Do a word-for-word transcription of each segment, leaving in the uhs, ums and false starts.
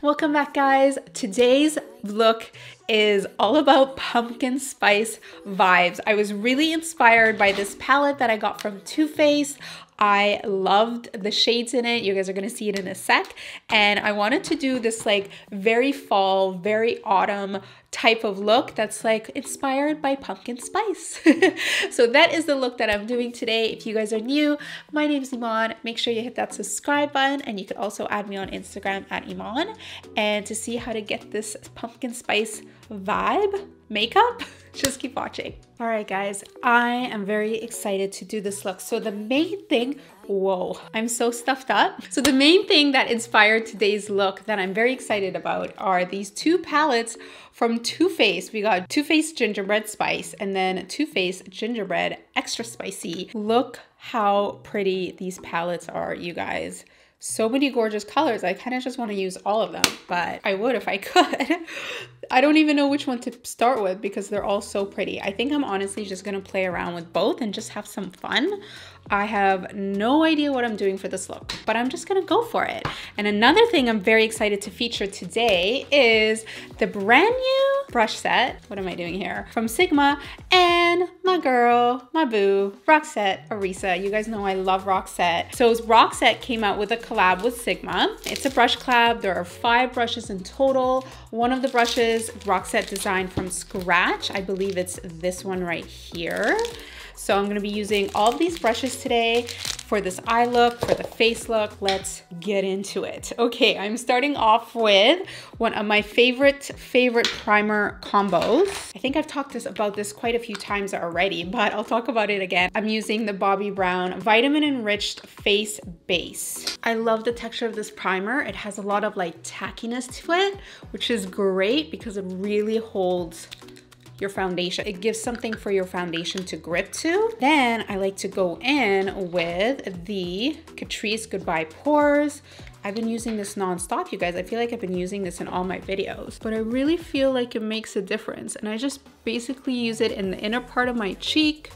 Welcome back, guys. Today's look is all about pumpkin spice vibes. I was really inspired by this palette that I got from Too Faced. I loved the shades in it. You guys are gonna see it in a sec. And I wanted to do this like very fall, very autumn type of look that's like inspired by pumpkin spice. So that is the look that I'm doing today. If you guys are new, my name's Eman. Make sure you hit that subscribe button, and you could also add me on Instagram at Eman. And to see how to get this pumpkin spice vibe makeup, just keep watching. All right, guys, I am very excited to do this look. So the main thing, whoa, I'm so stuffed up. So the main thing that inspired today's look that I'm very excited about are these two palettes from Too Faced. We got Too Faced Gingerbread Spice and then Too Faced Gingerbread Extra Spicy. Look how pretty these palettes are, you guys. So many gorgeous colors. I kind of just want to use all of them, but I would if I could. I don't even know which one to start with because they're all so pretty. I think I'm honestly just going to play around with both and just have some fun. I have no idea what I'm doing for this look, but I'm just going to go for it. And another thing I'm very excited to feature today is the brand new brush set. What am I doing here? From Sigma and my girl, my boo, Roxette Arisa. You guys know I love Roxette. So Roxette came out with a collab with Sigma. It's a brush collab. There are five brushes in total. One of the brushes Roxette designed from scratch. I believe it's this one right here. So I'm gonna be using all of these brushes today for this eye look, for the face look. Let's get into it. Okay, I'm starting off with one of my favorite, favorite primer combos. I think I've talked this, about this quite a few times already, but I'll talk about it again. I'm using the Bobbi Brown Vitamin Enriched Face Base. I love the texture of this primer. It has a lot of like tackiness to it, which is great because it really holds your foundation. It gives something for your foundation to grip to. Then I like to go in with the Catrice Goodbye Pores. I've been using this nonstop, you guys. I feel like I've been using this in all my videos, but I really feel like it makes a difference. And I just basically use it in the inner part of my cheek,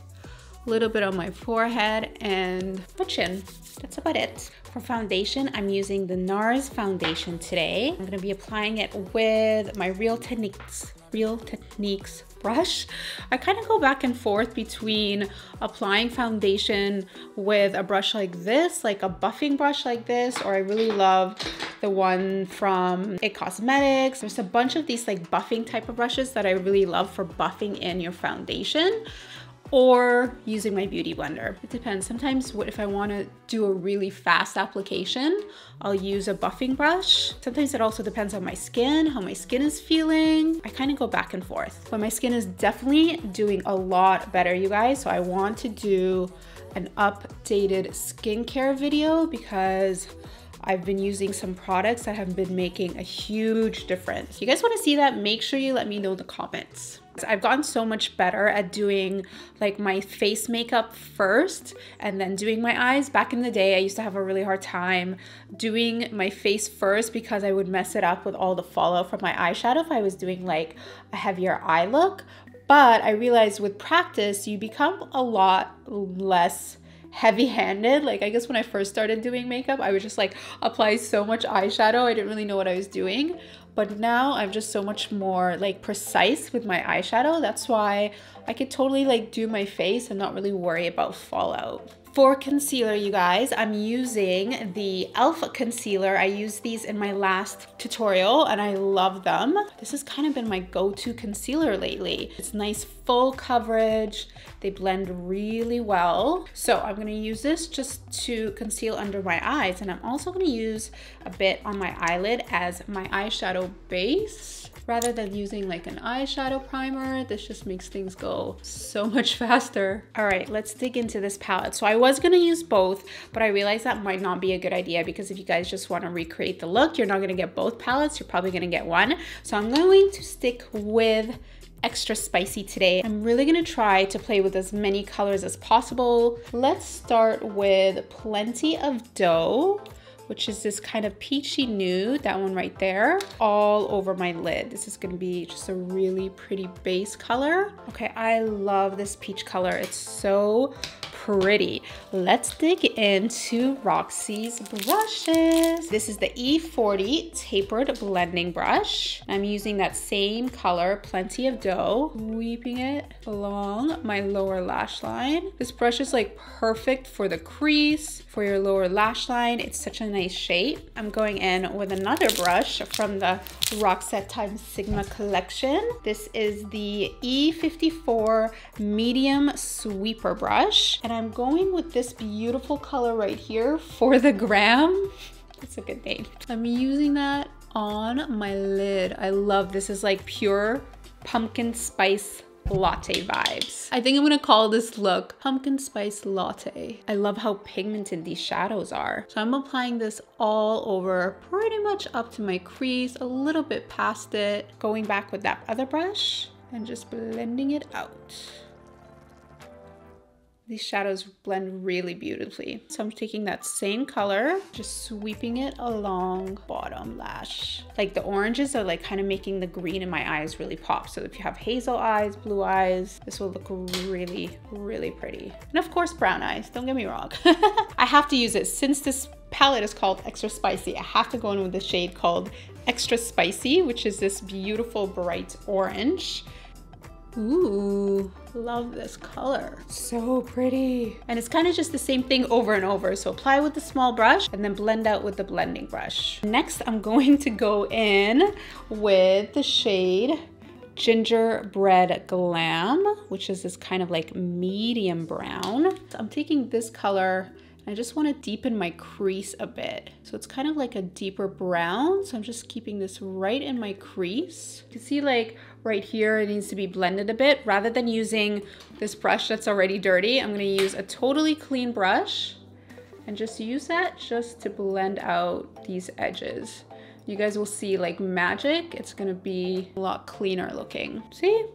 a little bit on my forehead and my chin. That's about it. For foundation, I'm using the NARS foundation today. I'm gonna be applying it with my Real Techniques Real Techniques brush. I kind of go back and forth between applying foundation with a brush like this, like a buffing brush like this, or I really love the one from It Cosmetics. There's a bunch of these like buffing type of brushes that I really love for buffing in your foundation, or using my beauty blender. It depends. Sometimes if I wanna do a really fast application, I'll use a buffing brush. Sometimes it also depends on my skin, how my skin is feeling. I kinda go back and forth. But my skin is definitely doing a lot better, you guys. So I want to do an updated skincare video because I've been using some products that have been making a huge difference. If you guys wanna see that, make sure you let me know in the comments. I've gotten so much better at doing like my face makeup first and then doing my eyes. Back in the day, I used to have a really hard time doing my face first because I would mess it up with all the fallout from my eyeshadow if I was doing like a heavier eye look. But I realized with practice, you become a lot less heavy-handed. Like, I guess when I first started doing makeup, I would just like apply so much eyeshadow. I didn't really know what I was doing. But now I'm just so much more like precise with my eyeshadow. That's why I could totally like do my face and not really worry about fallout. For concealer, you guys, I'm using the E L F concealer. I used these in my last tutorial and I love them. This has kind of been my go-to concealer lately. It's nice full coverage. They blend really well. So I'm gonna use this just to conceal under my eyes, and I'm also gonna use a bit on my eyelid as my eyeshadow base. Rather than using like an eyeshadow primer, this just makes things go so much faster. All right, let's dig into this palette. So I was gonna use both, but I realized that might not be a good idea because if you guys just wanna recreate the look, you're not gonna get both palettes, you're probably gonna get one. So I'm going to stick with Extra Spicy today. I'm really gonna try to play with as many colors as possible. Let's start with Plenty of Dough, which is this kind of peachy nude, that one right there, all over my lid. This is gonna be just a really pretty base color. Okay, I love this peach color. It's so pretty. Let's dig into Roxy's brushes. This is the E forty Tapered Blending Brush. I'm using that same color, Plenty of Dough, sweeping it along my lower lash line. This brush is like perfect for the crease, for your lower lash line. It's such a nice shape. I'm going in with another brush from the Roxette times Sigma collection. This is the E fifty-four Medium Sweeper Brush, and I'm going with this beautiful color right here, For the Gram. It's a good name. I'm using that on my lid. I love this. Is like pure pumpkin spice latte vibes. I think I'm gonna call this look pumpkin spice latte. I love how pigmented these shadows are. So I'm applying this all over, pretty much up to my crease, a little bit past it. Going back with that other brush and just blending it out. These shadows blend really beautifully. So I'm taking that same color, just sweeping it along bottom lash. Like the oranges are like kind of making the green in my eyes really pop. So if you have hazel eyes, blue eyes, this will look really, really pretty. And of course, brown eyes, don't get me wrong. I have to use it since this palette is called Extra Spicy. I have to go in with the shade called Extra Spicy, which is this beautiful bright orange. Ooh, love this color. So pretty. And it's kind of just the same thing over and over. So apply with the small brush and then blend out with the blending brush. Next, I'm going to go in with the shade Gingerbread Glam, which is this kind of like medium brown. So I'm taking this color and I just want to deepen my crease a bit. So it's kind of like a deeper brown. So I'm just keeping this right in my crease. You can see like right here, it needs to be blended a bit. Rather than using this brush that's already dirty, I'm gonna use a totally clean brush and just use that just to blend out these edges. You guys will see like magic. It's gonna be a lot cleaner looking. See?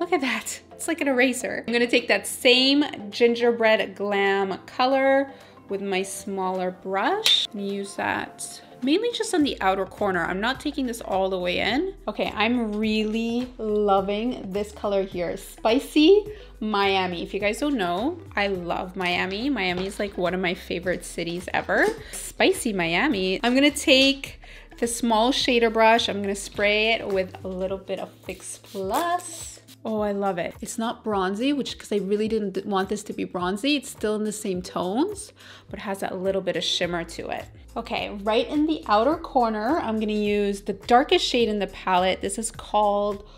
Look at that. It's like an eraser. I'm gonna take that same Gingerbread Glam color with my smaller brush and use that mainly just on the outer corner. I'm not taking this all the way in. Okay, I'm really loving this color here. Spicy Miami. If you guys don't know, I love Miami. Miami is like one of my favorite cities ever. Spicy Miami. I'm gonna take the small shader brush. I'm gonna spray it with a little bit of Fix Plus. Oh, I love it. It's not bronzy, which because I really didn't want this to be bronzy. It's still in the same tones, but has that little bit of shimmer to it. Okay, right in the outer corner, I'm gonna use the darkest shade in the palette. This is called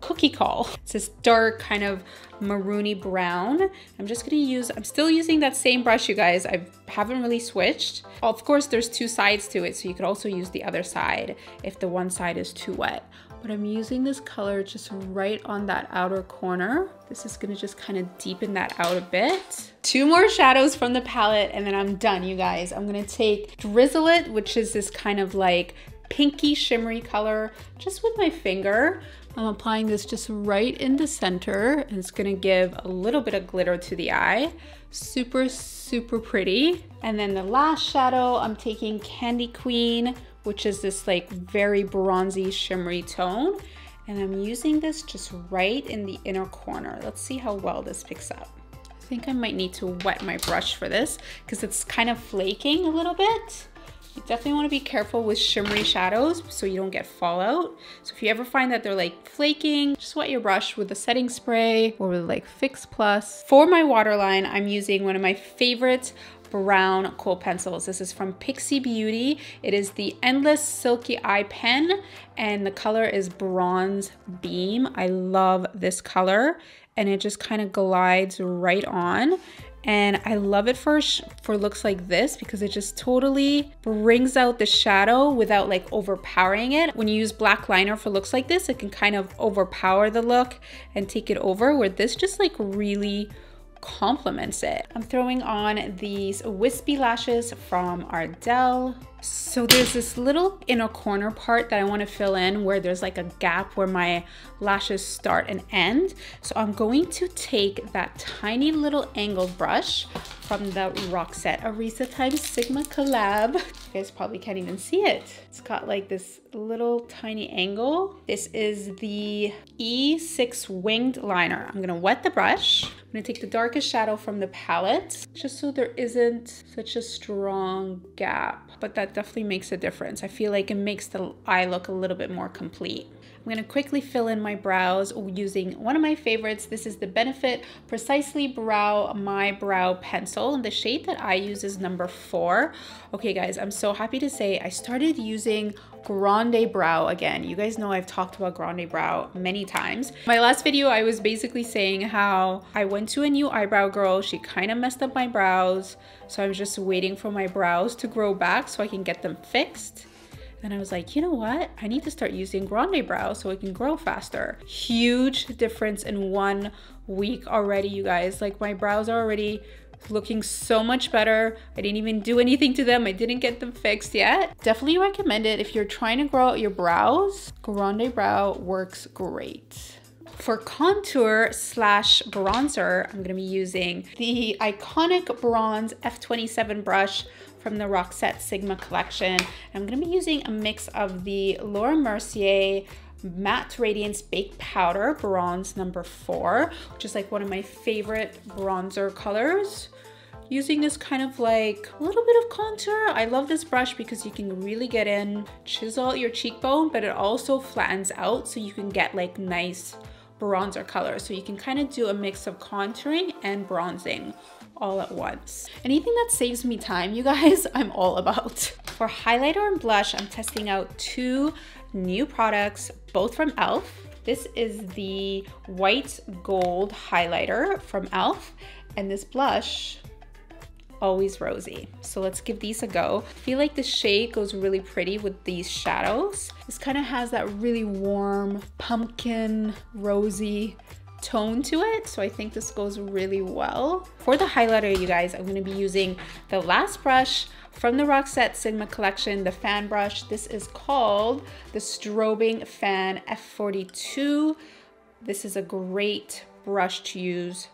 Cookie Call. It's this dark kind of maroony brown. I'm just gonna use, I'm still using that same brush, you guys. I haven't really switched. Of course, there's two sides to it, so you could also use the other side if the one side is too wet. But I'm using this color just right on that outer corner. This is gonna just kind of deepen that out a bit. Two more shadows from the palette and then I'm done, you guys. I'm gonna take Drizzle It, which is this kind of like pinky shimmery color, just with my finger. I'm applying this just right in the center and it's gonna give a little bit of glitter to the eye. Super, super pretty. And then the last shadow, I'm taking Candy Queen, which is this like very bronzy shimmery tone. And I'm using this just right in the inner corner. Let's see how well this picks up. I think I might need to wet my brush for this because it's kind of flaking a little bit. You definitely want to be careful with shimmery shadows so you don't get fallout. So if you ever find that they're like flaking, just wet your brush with a setting spray or with like Fix Plus. For my waterline, I'm using one of my favorite brown Kohl pencils. This is from Pixi Beauty. It is the Endless Silky Eye Pen and the color is Bronze Beam. I love this color and it just kind of glides right on. And I love it for, for looks like this because it just totally brings out the shadow without like overpowering it. When you use black liner for looks like this, it can kind of overpower the look and take it over, where this just like really complements it. I'm throwing on these wispy lashes from Ardell. So there's this little inner corner part that I want to fill in where there's like a gap where my lashes start and end. So I'm going to take that tiny little angled brush from the Roxette Arisa times Sigma collab. You guys probably can't even see it. It's got like this little tiny angle. This is the E six Winged Liner. I'm gonna wet the brush. I'm going to take the darkest shadow from the palette just so there isn't such a strong gap, but that definitely makes a difference. I feel like it makes the eye look a little bit more complete. I'm going to quickly fill in my brows using one of my favorites. This is the Benefit Precisely Brow My Brow Pencil, and the shade that I use is number four. Okay guys, I'm so happy to say I started using Grande Brow again. You guys know I've talked about Grande Brow many times. My last video, I was basically saying how I went to a new eyebrow girl. She kind of messed up my brows, so I'm just waiting for my brows to grow back so I can get them fixed. And I was like, you know what? I need to start using Grande Brow so it can grow faster. Huge difference in one week already, you guys. Like, my brows are already looking so much better. I didn't even do anything to them. I didn't get them fixed yet. Definitely recommend it if you're trying to grow out your brows. Grande Brow works great. For contour slash bronzer, I'm gonna be using the iconic bronze F twenty-seven brush from the Roxette Sigma collection. I'm gonna be using a mix of the Laura Mercier Matte Radiance Baked Powder Bronze number four, which is like one of my favorite bronzer colors. Using this kind of like a little bit of contour. I love this brush because you can really get in, chisel your cheekbone, but it also flattens out so you can get like nice bronzer color. So you can kind of do a mix of contouring and bronzing all at once. Anything that saves me time, you guys, I'm all about. For highlighter and blush, I'm testing out two new products, both from E L F. This is the white gold highlighter from E L F and this blush, Always Rosy. So let's give these a go. I feel like the shade goes really pretty with these shadows. This kind of has that really warm pumpkin rosy tone to it, so I think this goes really well. For the highlighter, you guys, I'm going to be using the last brush from the Roxette Sigma collection, the fan brush. This is called the Strobing Fan F forty-two. This is a great brush to use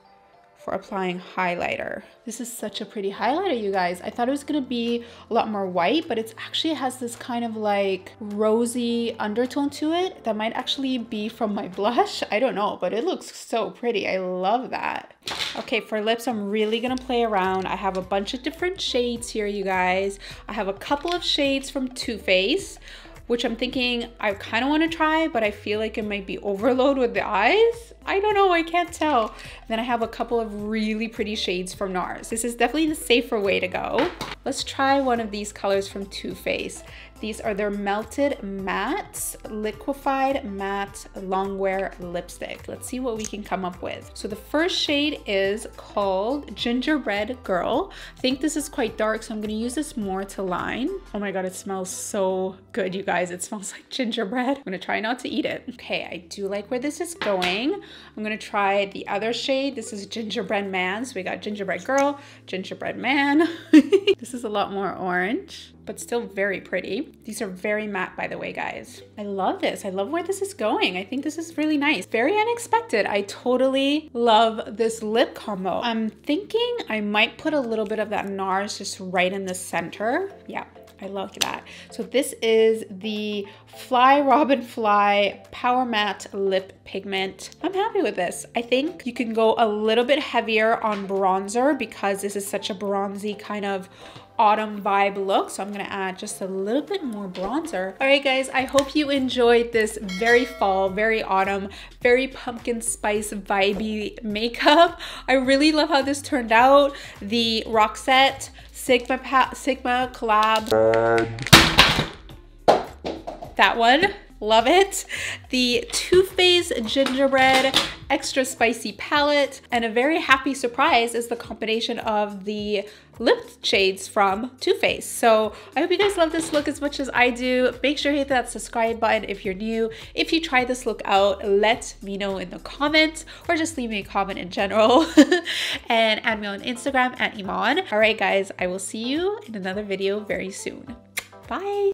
for applying highlighter. This is such a pretty highlighter, you guys. I thought it was gonna be a lot more white, but it's actually has this kind of like rosy undertone to it that might actually be from my blush. I don't know, but it looks so pretty. I love that. Okay, for lips, I'm really gonna play around. I have a bunch of different shades here, you guys. I have a couple of shades from Too Faced, which I'm thinking I kind of want to try, but I feel like it might be overload with the eyes. I don't know, I can't tell. And then I have a couple of really pretty shades from NARS. This is definitely the safer way to go. Let's try one of these colors from Too Faced. These are their Melted Mattes, Liquefied Matte Longwear Lipstick. Let's see what we can come up with. So the first shade is called Gingerbread Girl. I think this is quite dark, so I'm gonna use this more to line. Oh my God, it smells so good, you guys. It smells like gingerbread. I'm gonna try not to eat it. Okay, I do like where this is going. I'm gonna try the other shade. This is Gingerbread Man. So we got Gingerbread Girl, Gingerbread Man. This is a lot more orange, but still very pretty. These are very matte, by the way, guys. I love this. I love where this is going. I think this is really nice. Very unexpected. I totally love this lip combo. I'm thinking I might put a little bit of that NARS just right in the center. Yeah, I love that. So this is the Fly Robin Fly Power Matte Lip Pigment. I'm happy with this. I think you can go a little bit heavier on bronzer because this is such a bronzy kind of autumn vibe look, so I'm gonna add just a little bit more bronzer. All right guys, I hope you enjoyed this very fall, very autumn, very pumpkin spice vibey makeup. I really love how this turned out. The Roxette Sigma pa Sigma collab, that one, love it. The Too Faced Gingerbread Extra Spicy palette, and a very happy surprise is the combination of the lip shades from Too Faced. So I hope you guys love this look as much as I do. Make sure you hit that subscribe button if you're new. If you try this look out, let me know in the comments, or just leave me a comment in general. And add me on Instagram at Eman. All right guys, I will see you in another video very soon. Bye.